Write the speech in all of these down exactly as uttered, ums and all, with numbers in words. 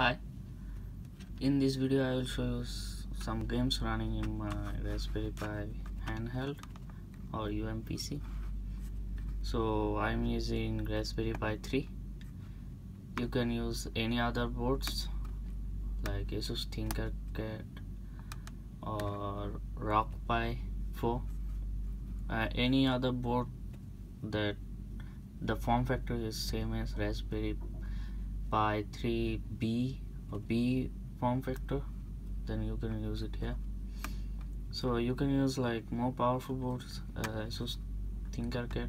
Hi, in this video I will show you some games running in my Raspberry Pi handheld or U M P C. So I'm using Raspberry Pi three. You can use any other boards like Asus Thinker Cat or Rock Pi four, uh, any other board that the form factor is same as Raspberry Pi three B or B form factor, then you can use it here. So you can use like more powerful boards, uh, Asus Thinker Cat,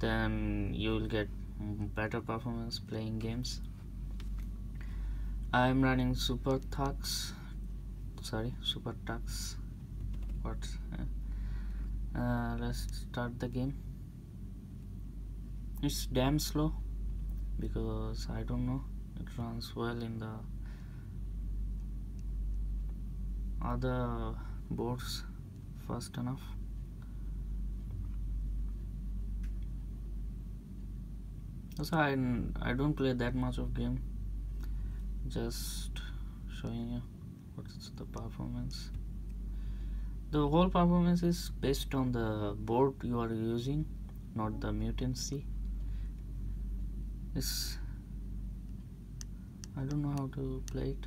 then you will get better performance playing games. I am running SuperTux, sorry SuperTux. What? Uh, let's start the game. It's damn slow because I don't know, it runs well in the other boards fast enough. Also I, I don't play that much of game, just showing you what's the performance. The whole performance is based on the board you are using, not the mutancy. It's, I don't know how to play it.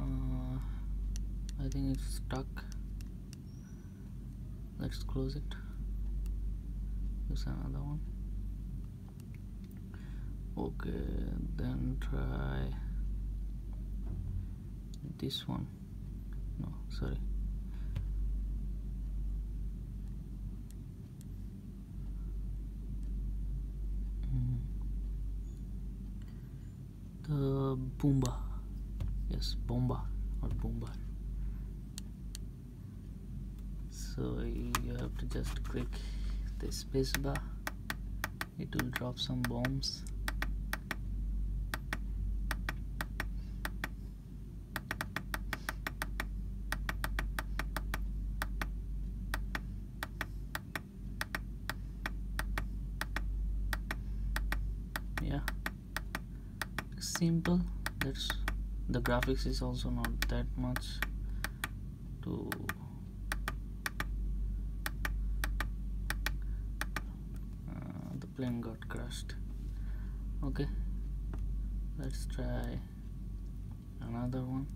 Uh, I think it's stuck. Let's close it. There's another one. Okay, then try this one. No, sorry. The Bomba, yes, Bomba or Bombar. So you have to just click the spacebar, it will drop some bombs. Yeah, simple. That's the graphics is also not that much to uh, the plane got crushed. Okay, let's try another one.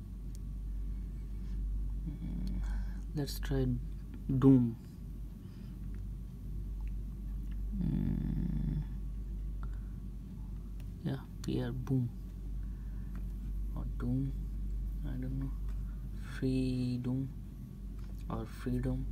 Mm, let's try Doom. Mm, yeah, P R Boom or Doom, I don't know, Freedoom or Freedom.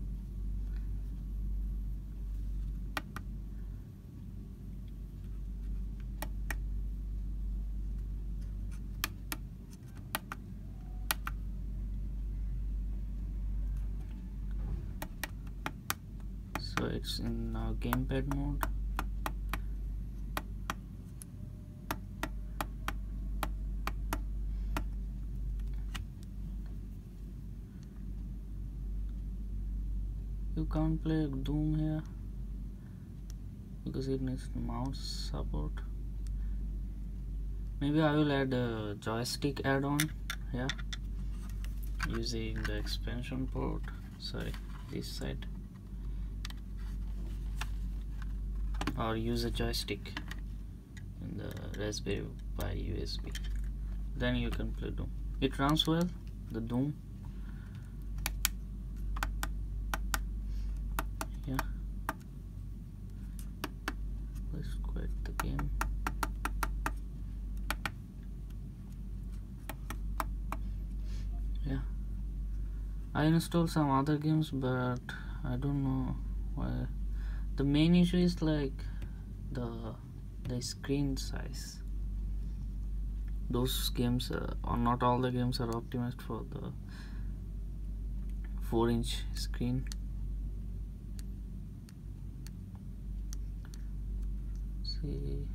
So it's in uh, gamepad mode. You can't play Doom here because it needs mouse support. Maybe I will add a joystick add-on here using the expansion port, sorry, this side, or use a joystick in the Raspberry Pi U S B, then you can play Doom. It runs well, the Doom. Yeah, let's quit the game. Yeah, I installed some other games but I don't know why. The main issue is like the the screen size. Those games uh, or not all the games are optimized for the four inch screen. See,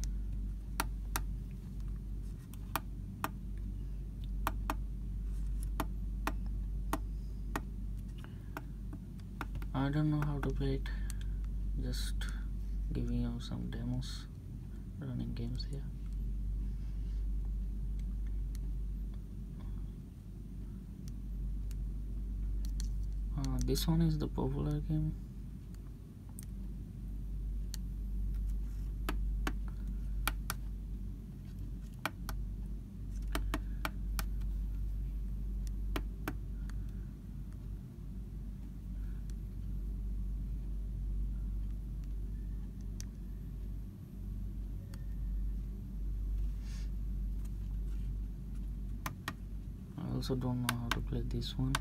I don't know how to play it, just giving you some demos, running games here. Uh, this one is the popular game. I also don't know how to play this one.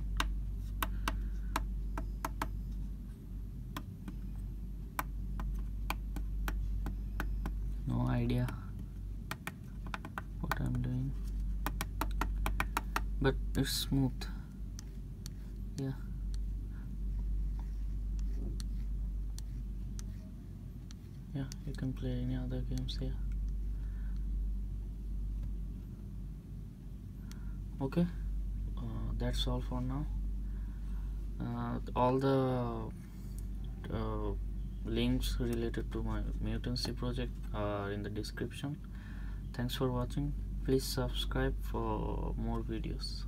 No idea what I'm doing, but it's smooth. Yeah. Yeah, you can play any other games here. Okay. Uh, that's all for now. Uh, all the uh, links related to my mutancy project are in the description. Thanks for watching. Please subscribe for more videos.